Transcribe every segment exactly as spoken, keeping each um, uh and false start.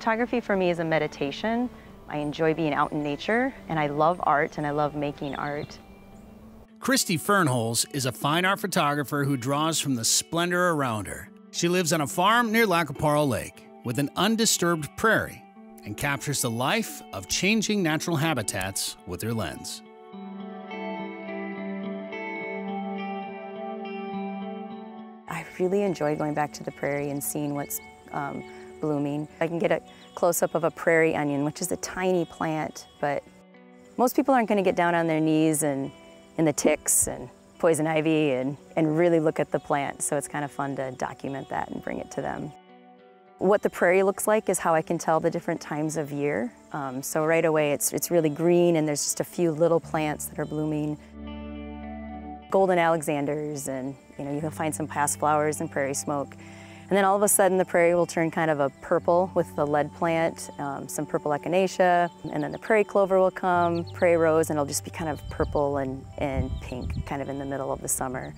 Photography for me is a meditation. I enjoy being out in nature, and I love art, and I love making art. Kristi Fernholz is a fine art photographer who draws from the splendor around her. She lives on a farm near Lacaparro Lake with an undisturbed prairie and captures the life of changing natural habitats with her lens. I really enjoy going back to the prairie and seeing what's um, blooming. I can get a close-up of a prairie onion, which is a tiny plant, but most people aren't going to get down on their knees and, and the ticks and poison ivy and, and really look at the plant, so it's kind of fun to document that and bring it to them. What the prairie looks like is how I can tell the different times of year. Um, so right away it's, it's really green and there's just a few little plants that are blooming. Golden Alexanders, and you know, you can find some past flowers and prairie smoke. And then all of a sudden the prairie will turn kind of a purple with the lead plant, um, some purple echinacea, and then the prairie clover will come, prairie rose, and it'll just be kind of purple and, and pink kind of in the middle of the summer.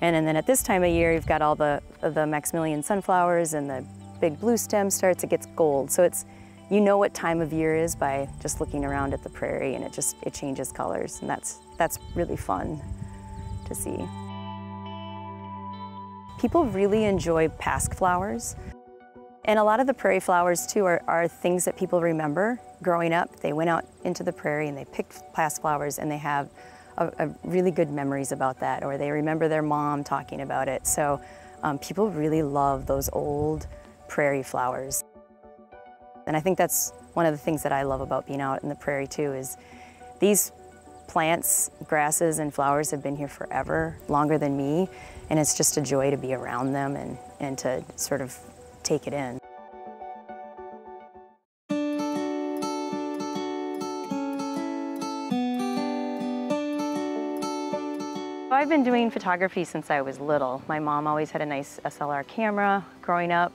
And, and then at this time of year you've got all the, the Maximilian sunflowers and the big blue stem starts, it gets gold. So it's, you know what time of year is by just looking around at the prairie, and it just, it changes colors, and that's, that's really fun to see. People really enjoy pasque flowers. And a lot of the prairie flowers too are, are things that people remember growing up. They went out into the prairie and they picked pasque flowers, and they have a, a really good memories about that, or they remember their mom talking about it. So um, people really love those old prairie flowers. And I think that's one of the things that I love about being out in the prairie too, is these plants, grasses, and flowers have been here forever, longer than me, and it's just a joy to be around them and, and to sort of take it in. I've been doing photography since I was little. My mom always had a nice S L R camera growing up.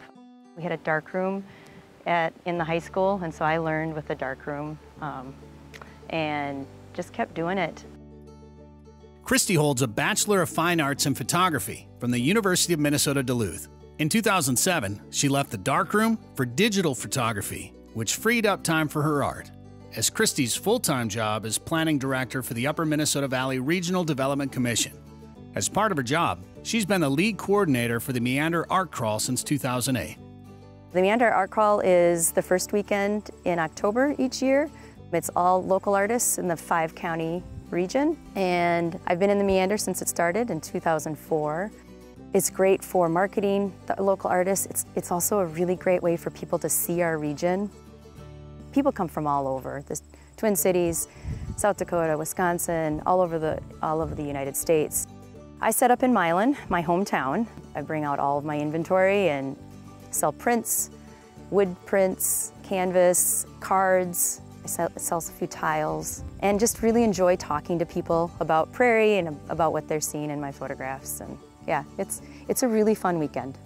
We had a dark room at, in the high school, and so I learned with the dark room um, and just kept doing it. Kristi holds a Bachelor of Fine Arts in Photography from the University of Minnesota Duluth. In two thousand seven, she left the dark room for digital photography, which freed up time for her art, as Kristi's full-time job is planning director for the Upper Minnesota Valley Regional Development Commission. As part of her job, she's been the lead coordinator for the Meander Art Crawl since two thousand eight. The Meander Art Crawl is the first weekend in October each year. It's all local artists in the five-county region, and I've been in the Meander since it started in two thousand four. It's great for marketing the local artists. It's, it's also a really great way for people to see our region. People come from all over, the Twin Cities, South Dakota, Wisconsin, all over the, all over the United States. I set up in Milan, my hometown. I bring out all of my inventory and sell prints, wood prints, canvas, cards. I sell, sell a few tiles, and just really enjoy talking to people about prairie and about what they're seeing in my photographs. And yeah, it's, it's a really fun weekend.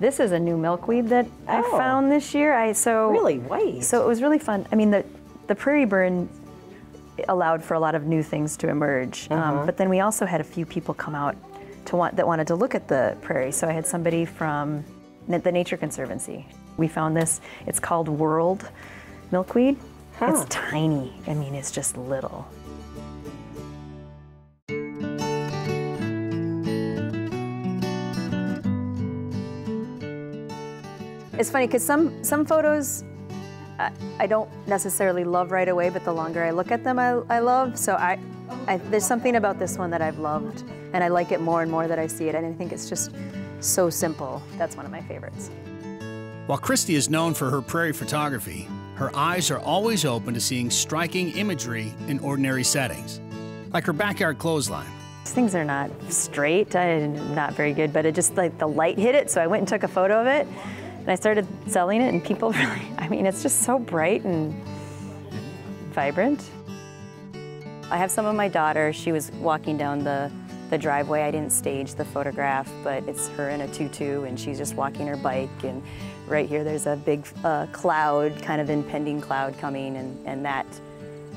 This is a new milkweed that oh. I found this year. I so really white. So it was really fun. I mean, the, the prairie burn allowed for a lot of new things to emerge, mm-hmm. um, but then we also had a few people come out to want, that wanted to look at the prairie. So I had somebody from the Nature Conservancy. We found this, it's called World Milkweed. Huh. It's tiny, I mean, it's just little. It's funny, because some, some photos I, I don't necessarily love right away, but the longer I look at them, I, I love. So I, I, there's something about this one that I've loved, and I like it more and more that I see it, and I think it's just so simple. That's one of my favorites. While Kristi is known for her prairie photography, her eyes are always open to seeing striking imagery in ordinary settings, like her backyard clothesline. These things are not straight, I'm not very good, but it just, like, the light hit it, so I went and took a photo of it, and I started selling it, and people really, I mean, it's just so bright and vibrant. I have some of my daughter, she was walking down the the driveway. I didn't stage the photograph, but it's her in a tutu, and she's just walking her bike, and right here there's a big uh, cloud, kind of impending cloud coming, and, and that,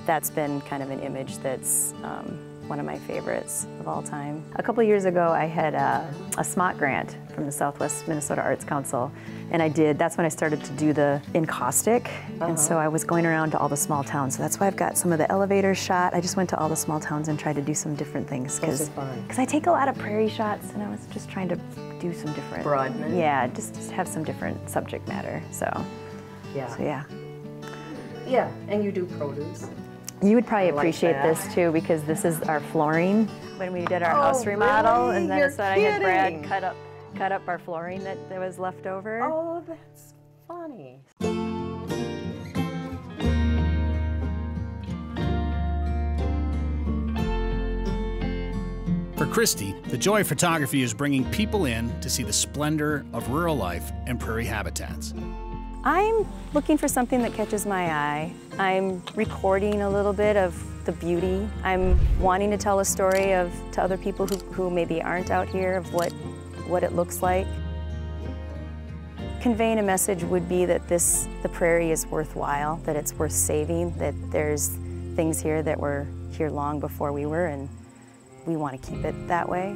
that's been kind of an image that's um, one of my favorites of all time. A couple years ago I had a, a S M O T grant from the Southwest Minnesota Arts Council, And I did, that's when I started to do the encaustic. Uh-huh. And so I was going around to all the small towns. So that's why I've got some of the elevators shot. I just went to all the small towns and tried to do some different things. Because I take a lot of prairie shots and I was just trying to do some different. Broaden it. Yeah, just, just have some different subject matter, so. Yeah. So yeah. Yeah, and you do produce. You would probably I appreciate like this too, because this is our flooring. When we did our oh, house remodel, really? And then so I had Brad cut up cut up our flooring that, that was left over. Oh, that's funny. For Kristi, the joy of photography is bringing people in to see the splendor of rural life and prairie habitats. I'm looking for something that catches my eye. I'm recording a little bit of the beauty. I'm wanting to tell a story of to other people who, who maybe aren't out here of what what it looks like. Conveying a message would be that this the prairie is worthwhile, that it's worth saving, that there's things here that were here long before we were, and we want to keep it that way.